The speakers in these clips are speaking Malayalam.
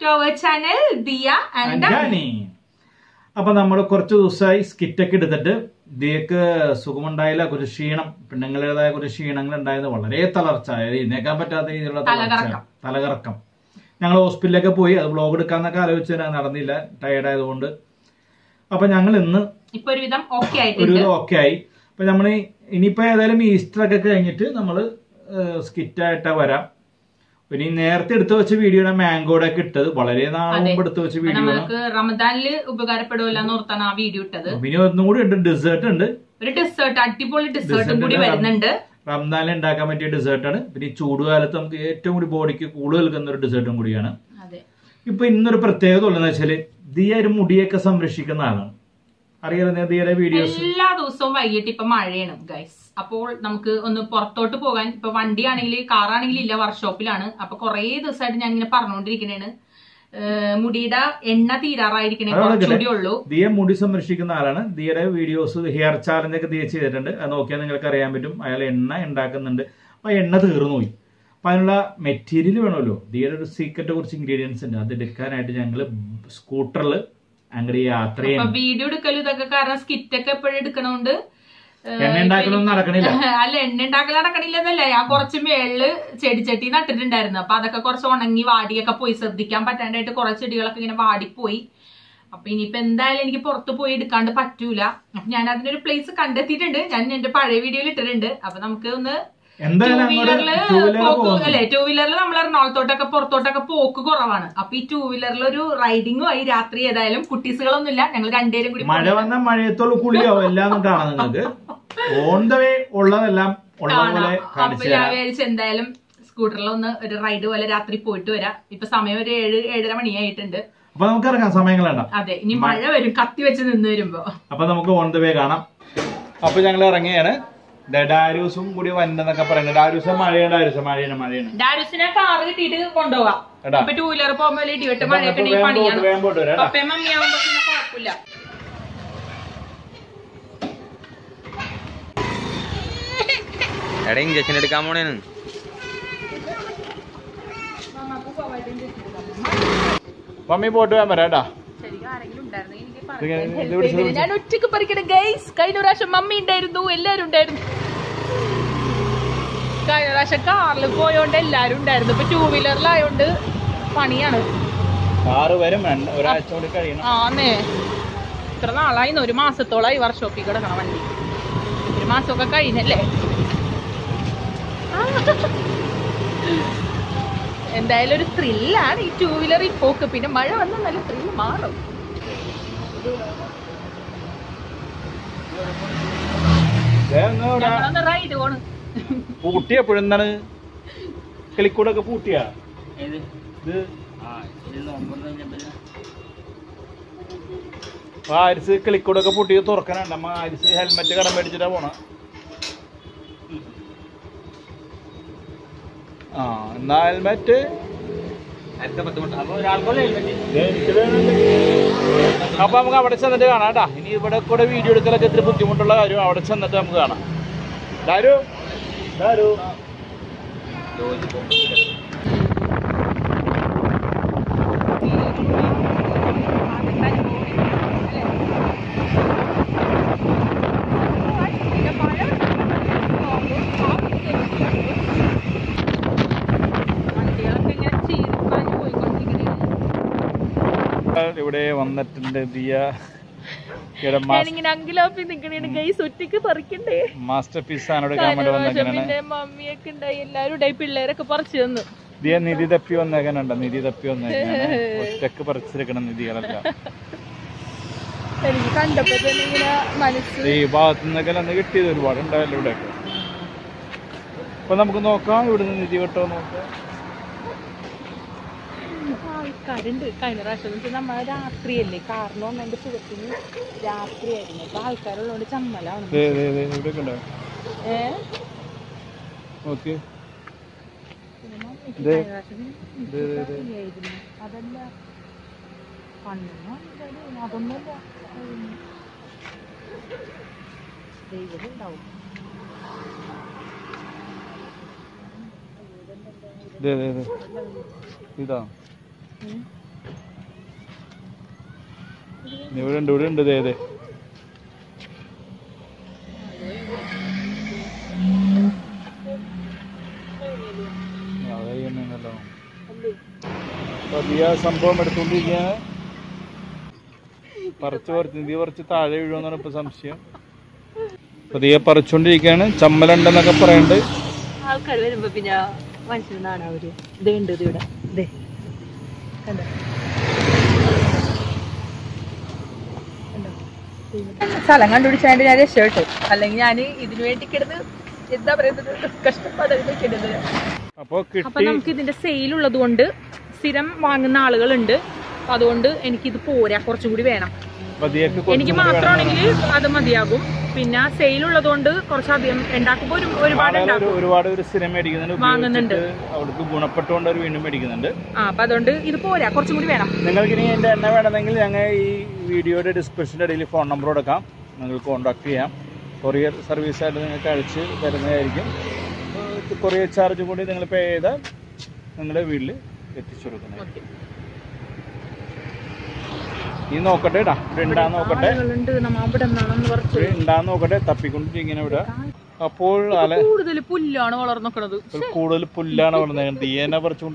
to our channel Dhiya and Danie. Now, we have a few days skit. We have a We have a when you near the video, a mango kit, Ballerina, but the video Ramadan Ubagarapadola video tether. We know dessert and it is certain people, it is certain Ramadan and Dakamati dessert and pretty chudu alatum, two body kudal under dessert and Gudiana. You pin the Pertego and actually the Mudiaka some Rishikanana. Are you near the other videos? Laduso, I get tip a marinum, guys. നമുക്ക് ഒന്ന് പുറത്തോട്ട് പോകാൻ ഇപ്പോ വണ്ടിയാണെങ്കിൽ കാറാണെങ്കിൽ ഇല്ല വർക്ക്ഷോപ്പിലാണ് അപ്പോൾ കുറേ ദിവസായിട്ട് ഞാൻ ഇങ്ങനെ പറഞ്ഞുകൊണ്ടിരിക്കുന്നയാണ് മുടിയുടെ എണ്ണ തീരാറായിരിക്കണേ കുറച്ചുകൂടിയുള്ളൂ ദിയ മുടി സംരക്ഷിക്കുന്ന ആളാണ് ദിയയുടെ വീഡിയോസ് ഹെയർ ചാലഞ്ച് ഒക്കെ ദിയ ചെയ്തിട്ടുണ്ട് അത് നോക്കിയാൽ നിങ്ങൾക്ക് അറിയാൻ പറ്റും അയാൾ എണ്ണ ഉണ്ടാക്കുന്നുണ്ട് അപ്പോൾ എണ്ണ തീർന്നു പോയി അപ്പോൾ അതിനുള്ള മെറ്റീരിയൽ വേണമല്ലോ ദിയയുടെ ഒരു സീക്രറ്റ് കുറച്ച് ഇൻഗ്രീഡിയൻസ് ഉണ്ട് അത് എടുക്കാനായിട്ട് ഞങ്ങൾ സ്കൂട്ടറിൽ അങ്ങോട്ട് യാത്ര ചെയ്യും അപ്പോൾ വീഡിയോ എടുക്കല് ഇതൊക്കെ കാരണം സ്കിറ്റ് ഒക്കെ എപ്പോഴും എടുക്കണോണ്ട് നടക്കണില്ല ഞാൻ കുറച്ച് മേളില് ചെടിച്ചട്ടി നട്ടിട്ടുണ്ടായിരുന്നു അപ്പൊ അതൊക്കെ കുറച്ച് ഉണങ്ങി വാടിയൊക്കെ പോയി ശ്രദ്ധിക്കാൻ പറ്റാണ്ടായിട്ട് കുറെ ചെടികളൊക്കെ ഇങ്ങനെ വാടിപ്പോയി അപ്പൊ ഇനിയിപ്പോ എന്തായാലും എനിക്ക് പുറത്ത് പോയി എടുക്കാണ്ട് പറ്റൂല അപ്പൊ ഞാൻ അതിനൊരു പ്ലേസ് കണ്ടെത്തിയിട്ടുണ്ട് ഞാൻ എന്റെ പഴയ വീഡിയോയിൽ ഇട്ടിട്ടുണ്ട് അപ്പൊ നമുക്ക് ഒന്ന് ടൂ വീലറിൽ നമ്മൾ എറണാകുളത്തോട്ടൊക്കെ പുറത്തോട്ടൊക്കെ പോക്ക് കുറവാണ് അപ്പൊ ഈ ടൂ വീലറിൽ ഒരു റൈഡിംഗും ആയി രാത്രി ഏതായാലും കുട്ടീസുകളൊന്നുമില്ല ഞങ്ങൾ രണ്ടുപേരും കൂടി മഴ വന്ന മഴയത്തോളം കുളിയോ എല്ലാം കാണാം നിങ്ങൾക്ക് ഓൺ ദ വേ ഉള്ളതെല്ലാം ഉള്ളതുപോലെ കാണിച്ചു തരാം ഞാൻ വിചാരിച്ചു എന്തായാലും സ്കൂട്ടറിൽ ഒന്ന് ഒരു റൈഡ് പോലെ രാത്രി പോയിട്ട് വരാം ഇപ്പൊ സമയം ഒരു 7:30 മണിയായിട്ടുണ്ട് അപ്പൊ നമുക്ക് ഇറങ്ങാൻ സമയം വേണ്ട അതെ ഇനി മഴ വരും കത്തി വെച്ച് നിന്ന് വരുമ്പോ അപ്പൊ നമുക്ക് ഓൺ ദ വേ കാണാം അപ്പൊ ഞങ്ങൾ ഇറങ്ങിയാണ് ഡാരിയൂസും കൂടി വന്നതൊക്കെ പറയുന്നത് ഡാരിയൂസ് മഴയാണ് ഡാരിയൂസിനെ കാറ് കിട്ടിയിട്ട് കൊണ്ടുപോവാം ടൂ വീലർ പോകുമ്പോ ഇടിവെട്ട് മഴയൊക്കെ കുഴപ്പമില്ല എടാ ഇഞ്ചക്ഷൻ എടുക്കാൻ പോണേന്ന് മമ്മി പോയിട്ട് വേണ്ട കേട്ടാ ഞാൻ ഒറ്റക്ക് പറിക്കണം ഗൈസ് കഴിഞ്ഞ പ്രാവശ്യം മമ്മി ഉണ്ടായിരുന്നു എല്ലാരും ഉണ്ടായിരുന്നു കഴിഞ്ഞ പ്രാവശ്യം കാറിൽ പോയോണ്ട് എല്ലാരും ഉണ്ടായിരുന്നു ഇപ്പൊ ടൂ വീലറിലായോണ്ട് പണിയാണ് ആന്നേ ഇത്ര നാളായിരുന്നു ഒരു മാസത്തോളായി വർക്ക്ഷോപ്പിൽ കിടക്കണം വണ്ടി ഒരു മാസമൊക്കെ കഴിഞ്ഞല്ലേ എന്തായാലും ഒരു ത്രില്ലാണ് ഈ ടൂ വീലറിൽ പോക്ക് പിന്നെ മഴ വന്നാൽ നല്ല ത്രില്ല് മാറും പൂട്ടിയപ്പോഴെന്താണ് കളിക്കൂടൊക്കെ പൂട്ടിയാ ആരിസ് കളിക്കൂടൊക്കെ പൂട്ടിയ തുറക്കാനുണ്ട് അമ്മ ആരിസ് ഹെൽമെറ്റ് കടം മേടിച്ചിട്ടാ പോണ ആ എന്നാ ഹെൽമെറ്റ് അപ്പൊ നമുക്ക് അവിടെ ചെന്നിട്ട് കാണാം കേട്ടാ ഇനി ഇവിടെ കൂടെ വീഡിയോ എടുക്കലൊക്കെ ഇത്തിരി ബുദ്ധിമുട്ടുള്ള കാര്യം അവിടെ ചെന്നിട്ട് നമുക്ക് കാണാം ഇവിടെ വന്നിട്ടുണ്ട് ദിയ ഞാനിങ്ങനെ അങ്കിലോപ്പി നിൽക്കണേണ് ഗൈസ് ഒറ്റയ്ക്ക് പറിക്കണ്ടേ മാസ്റ്റർ പീസ് ആണോട് കമന്റ് വന്നേക്കണേ എന്റെ മമ്മിയൊക്കെ ഉണ്ടായി എല്ലാരും ഉണ്ടായി പിള്ളേരൊക്കെ പറിച്ചു തന്നു ദിയ നിധി തപ്പി വന്നേക്കണണ്ട നിധി തപ്പി വന്നേക്കണേ ഒറ്റയ്ക്ക് പറിച്ചെടുക്കണം നിധികളല്ല എനിക്ക് കണ്ടപ്പോൾ തന്നെ ഇങ്ങനെ മനസ്സിൽ ഈ ഭാഗത്തുനിന്നൊക്കെ അന്ന് കിട്ടിയത് ഒരുപാട് ഉണ്ടായല്ലോ ഇവിടെ അപ്പൊ നമുക്ക് നോക്കാം ഇവിടുന്ന് നിധി കിട്ടോ നോക്കാം ആൾക്കാരുണ്ട് കഴിഞ്ഞ പ്രാവശ്യം വെച്ചാൽ നമ്മൾ രാത്രിയല്ലേ കാരണം ഒന്നെൻ്റെ സുഖത്തിന് രാത്രിയായിരുന്നു അപ്പൊ ആൾക്കാരുള്ളതുകൊണ്ട് ചമ്മലാണ് അതല്ല കണ്ണൊന്നും അതൊന്നുമല്ല ദൈവം ഉണ്ടാവും ഇതാ Nivrund, Diya Sambham at Tundia Parthur, the Vertita, everyone on a presumption. But the opportunity again, Chamberlain and a parent. How can we be now? Once you know, they end the Duda. They Salamandu decided at a shirt. Alangani is waiting to get the president customer. A pocket in the sale of the wonder. Serum, one and all under, other under, and keep the poor efforts would be enough. But the echo in Adamadiago, Pina, Sailor Dondo, Corsabium, and Daku, rewarded the cinematic and Mangananda, out of Gunapatonda, Vinamedic. Ah, but under the poor efforts would be enough. Never getting never an angle, and I video discussion at telephone number to come, and will conduct here. Courier service at the culture, that is American. The courier charge would be the pay that, and I will. This is the same thing. This is the same thing. This is the same thing. Look at the end of our children.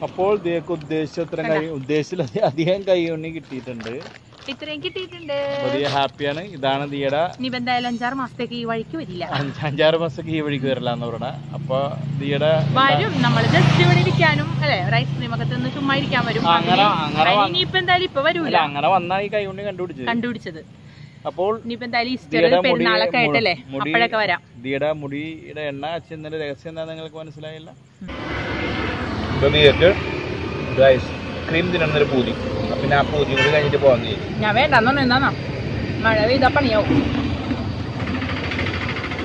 Uphold they could they shut they still at the end. I unique teeth and day. It ranky teeth and day happy and Dana the Yada Nibandal and Jarmastaki Varicula and Jarmastaki Varicula. Upper the Yada by room number just divided canum, rice cream to my camera. Angara, Nipendali Pavadula, Angara, Naika unique and do each other. Uphold Nipendali Stella Penala Catele, Mudakara. Theatre Moody and Natch in the direction of the Consuela. The theatre rice creamed in another pudding. A pinapo, you related upon it. Navena, none and none. Maravida Panio.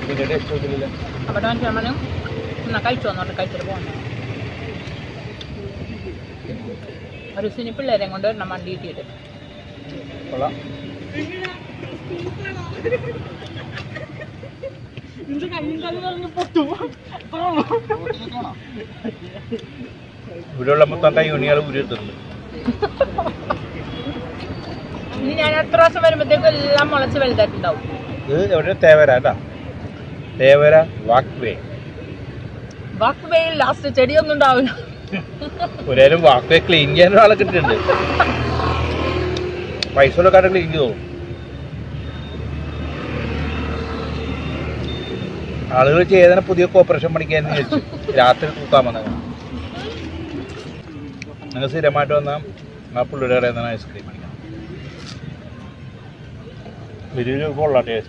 In a dish to the village. Abadan German, Nakaito, not a culture one. Are you cynical? I wonder Namandi theatre. Hola. I'm going to go to the house. I'm going to go to the house. I will put your cooperation again. I will see the Madonna. I will put it as an ice cream. We didn't go like this.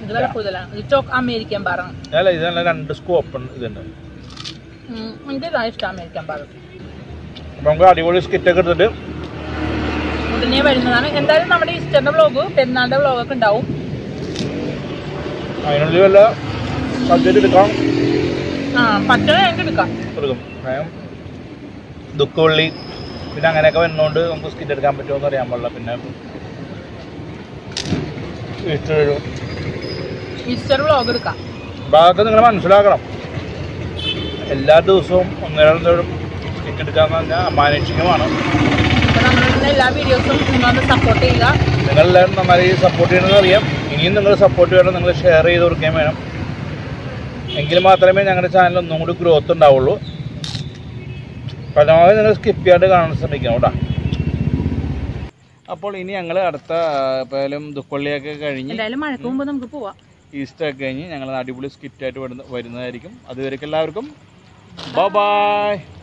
You talk American baron. I will understand the scope. I will understand the scope. I don't know what to do. I don't know what to do. If you support your channel, share it or game. If you want to channel, you can grow it. But skip your answer. Bye bye.